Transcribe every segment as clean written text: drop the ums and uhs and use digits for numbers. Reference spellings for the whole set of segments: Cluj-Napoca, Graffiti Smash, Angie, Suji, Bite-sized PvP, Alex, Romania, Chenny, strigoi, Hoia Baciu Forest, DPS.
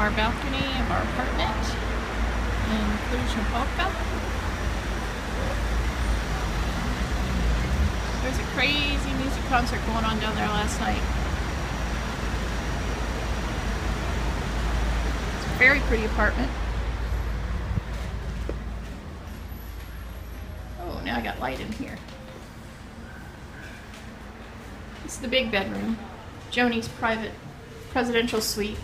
from our balcony of our apartment in Cluj-Napoca. There's a crazy music concert going on down there last night. It's a very pretty apartment. Oh, now I got light in here. This is the big bedroom. Joni's private presidential suite.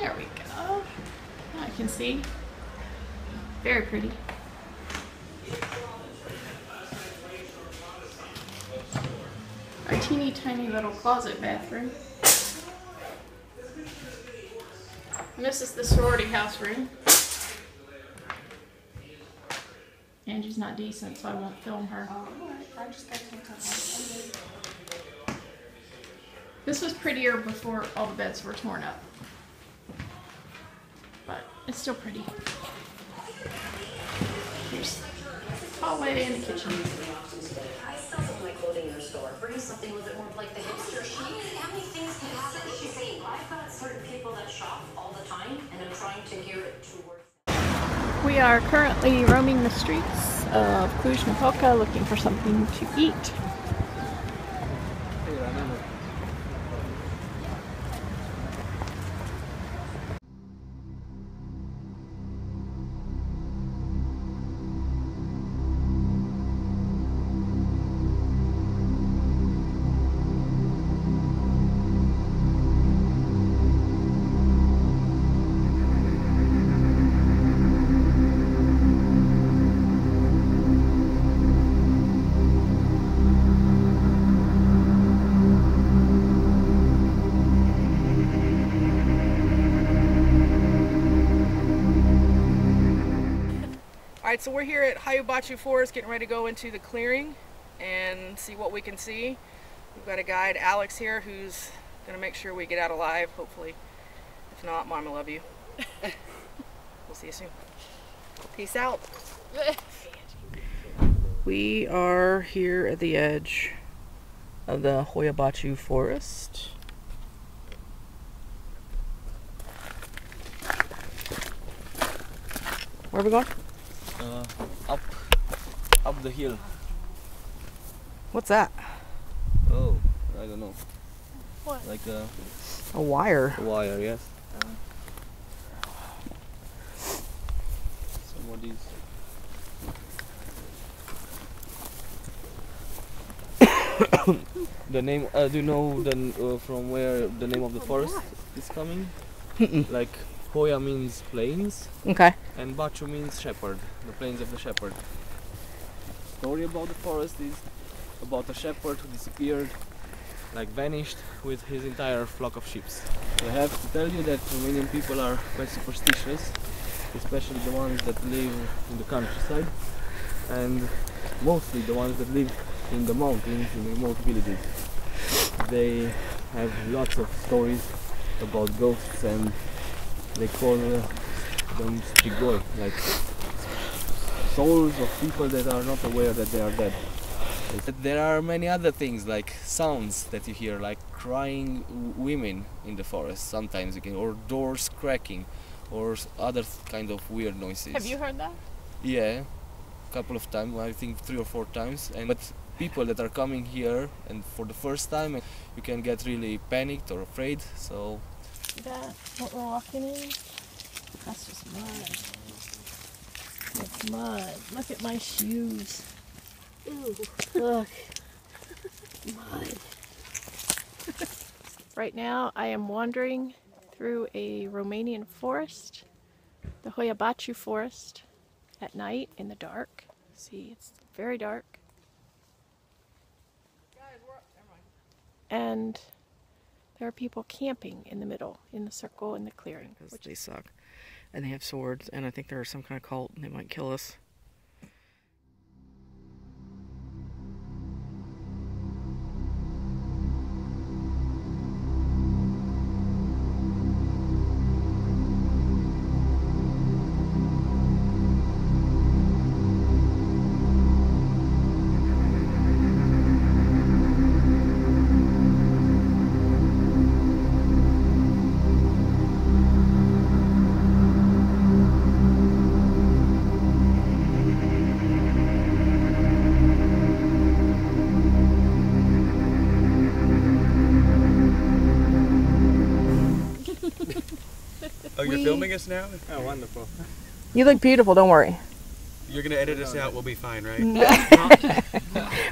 There we go. Now I can see. Very pretty. Our teeny tiny little closet bathroom. And this is the sorority house room. Angie's not decent, so I won't film her. This was prettier before all the beds were torn up. But it's still pretty. Here's the hallway and the kitchen. I sell my clothing in the store. Bring something a little bit more like the hipster chic. How many things can happen? She said, I've got certain people that shop all the time, and I'm trying to gear it towards. We are currently roaming the streets of Cluj-Napoca looking for something to eat. Alright, so we're here at Hoia Baciu Forest getting ready to go into the clearing and see what we can see. We've got a guide, Alex, here who's going to make sure we get out alive, hopefully. If not, Mom, I love you. We'll see you soon. Peace out. We are here at the edge of the Hoia Baciu Forest. Where are we going? Up the hill. What's that? Oh, I don't know. What? Like a wire. A wire, yes. Some more of these. The name. Do you know from where the name of the forest is coming? Like. Hoia means plains, okay, and Baciu means shepherd, the plains of the shepherd. The story about the forest is about a shepherd who disappeared, like vanished, with his entire flock of sheep. I have to tell you that Romanian people are quite superstitious, especially the ones that live in the countryside, and mostly the ones that live in the mountains, in remote villages. They have lots of stories about ghosts and they call them strigoi, like souls of people that are not aware that they are dead. There are many other things, like sounds that you hear, like crying women in the forest sometimes, or doors cracking, or other kind of weird noises. Have you heard that? Yeah, a couple of times, I think 3 or 4 times. But people that are coming here and for the first time, you can get really panicked or afraid. So. That what we're walking in, that's just mud. It's mud. Look at my shoes. Ooh, look. Mud. Right now I am wandering through a Romanian forest, the Hoia Baciu Forest, at night in the dark. See, it's very dark. Guys, we're up. Never mind. And there are people camping in the middle, in the circle, in the clearing. Which they suck. And they have swords, and I think they're some kind of cult, and they might kill us. you're filming us now? Oh, wonderful. You look beautiful, don't worry. You're going to edit us out, we'll be fine, right? No.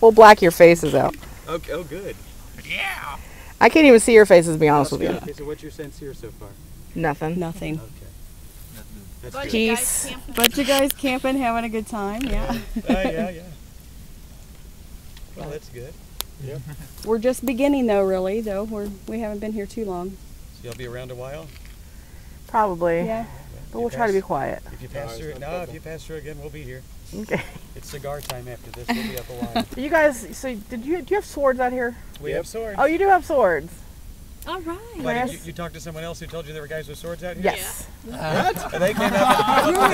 We'll black your faces out. Okay, oh, good. Yeah. I can't even see your faces, to be honest with you. Okay, so what's your sense here so far? Nothing. Nothing. Okay. That's good. Peace. Bunch of guys camping, having a good time, yeah. Yeah. Well, that's good. Yeah. We're just beginning, though, really, though. We haven't been here too long. So you'll be around a while? Probably. Yeah. But we'll try to be quiet. If you pass through, if you pass through again, we'll be here. Okay. It's cigar time after this. We'll be up a while. You guys, so do you have swords out here? We have swords. Oh, you do have swords. All right. Yes. You talked to someone else who told you there were guys with swords out here? Yes. Yeah. What? And they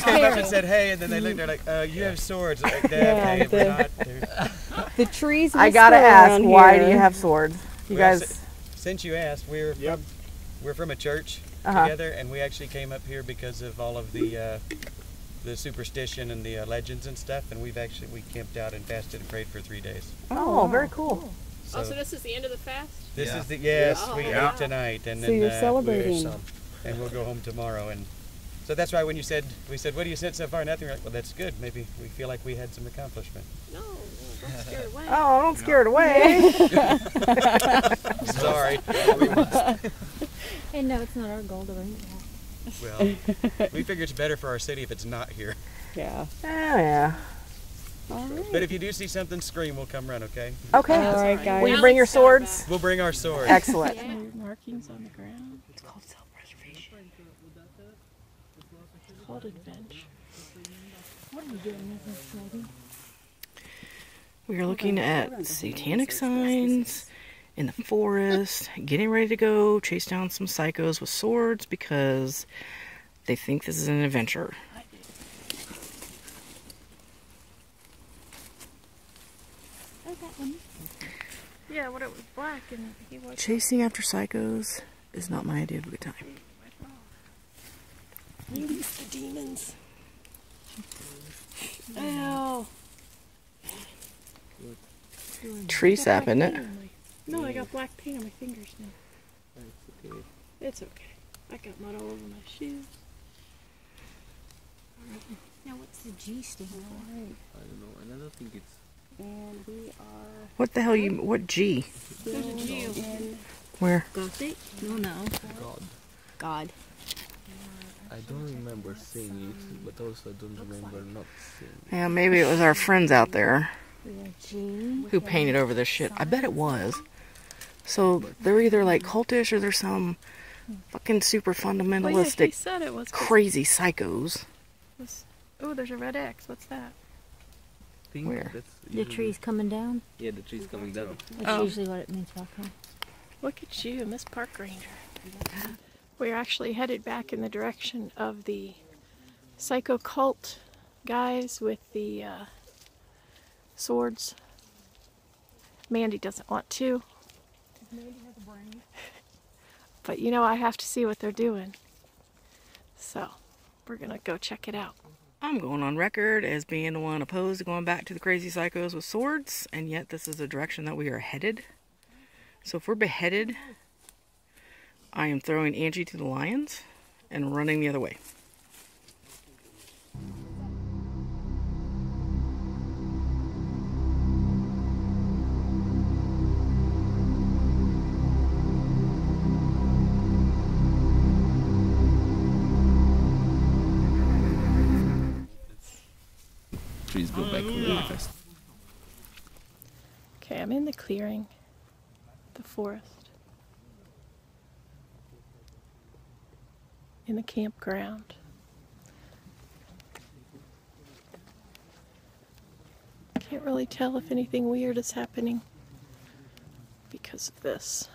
came up and said, hey, and then they looked, they're like, you have swords. Like, hey, the trees. I gotta ask, why do you have swords? You guys. Since you asked, we're from a church. Uh-huh. Together, and we actually came up here because of all of the superstition and the legends and stuff, and we camped out and fasted and prayed for 3 days. Oh, wow. Very cool. So, so this is the end of the fast? This is the yes, we ate tonight, and so then you're celebrating. And we'll go home tomorrow, and so that's why when you said what do you said so far? Nothing. We're like, well, that's good. Maybe we feel like we had some accomplishment. No, don't scare it away. Oh, don't scare it away. Sorry. And no, it's not our goal to bring it back. Well, we figure it's better for our city if it's not here. Yeah. Oh, yeah. All right. But if you do see something, scream. We'll come run, okay? Okay. All right, guys. Will you bring your swords? We'll bring our swords. Excellent. Yeah. Markings on the ground. It's called self-preservation. It's called adventure. What are you doing with this? We are looking at satanic signs in the forest, getting ready to go chase down some psychos with swords because they think this is an adventure. Oh, that one. Yeah, what it was black and he was. Chasing after psychos is not my idea of a good time. Release the demons. Ow. Tree sap, isn't it? No, I got black paint on my fingers now. That's okay. It's okay. I got mud all over my shoes. All right. Now, what's the G stand for? I don't know. I don't think it's. And we are. What the hell? What G? There's a G over there. Where? Gothic? No. God. I don't remember saying it, but also I don't remember not saying it. Yeah, maybe it was our friends out there who painted over this shit. I bet it was. So they're either like cultish or they're some fucking super fundamentalistic, crazy psychos. Oh, there's a red X. What's that? Where? The tree's coming down? Yeah, the tree's coming down. That's usually what it means back home. Look at you, Miss Park Ranger. We're actually headed back in the direction of the psycho cult guys with the swords. Mandy doesn't want to. But you know, I have to see what they're doing. So, we're gonna go check it out. I'm going on record as being the one opposed to going back to the crazy psychos with swords, and yet this is the direction that we are headed. So if we're beheaded, I am throwing Angie to the lions and running the other way. Okay, I'm in the clearing, the forest, in the campground. I can't really tell if anything weird is happening because of this.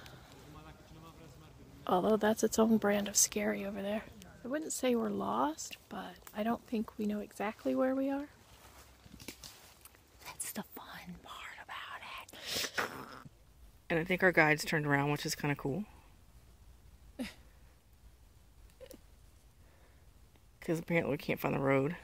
Although that's its own brand of scary over there. I wouldn't say we're lost, but I don't think we know exactly where we are. That's the fun part about it. And I think our guide's turned around, which is kind of cool. Because apparently we can't find the road.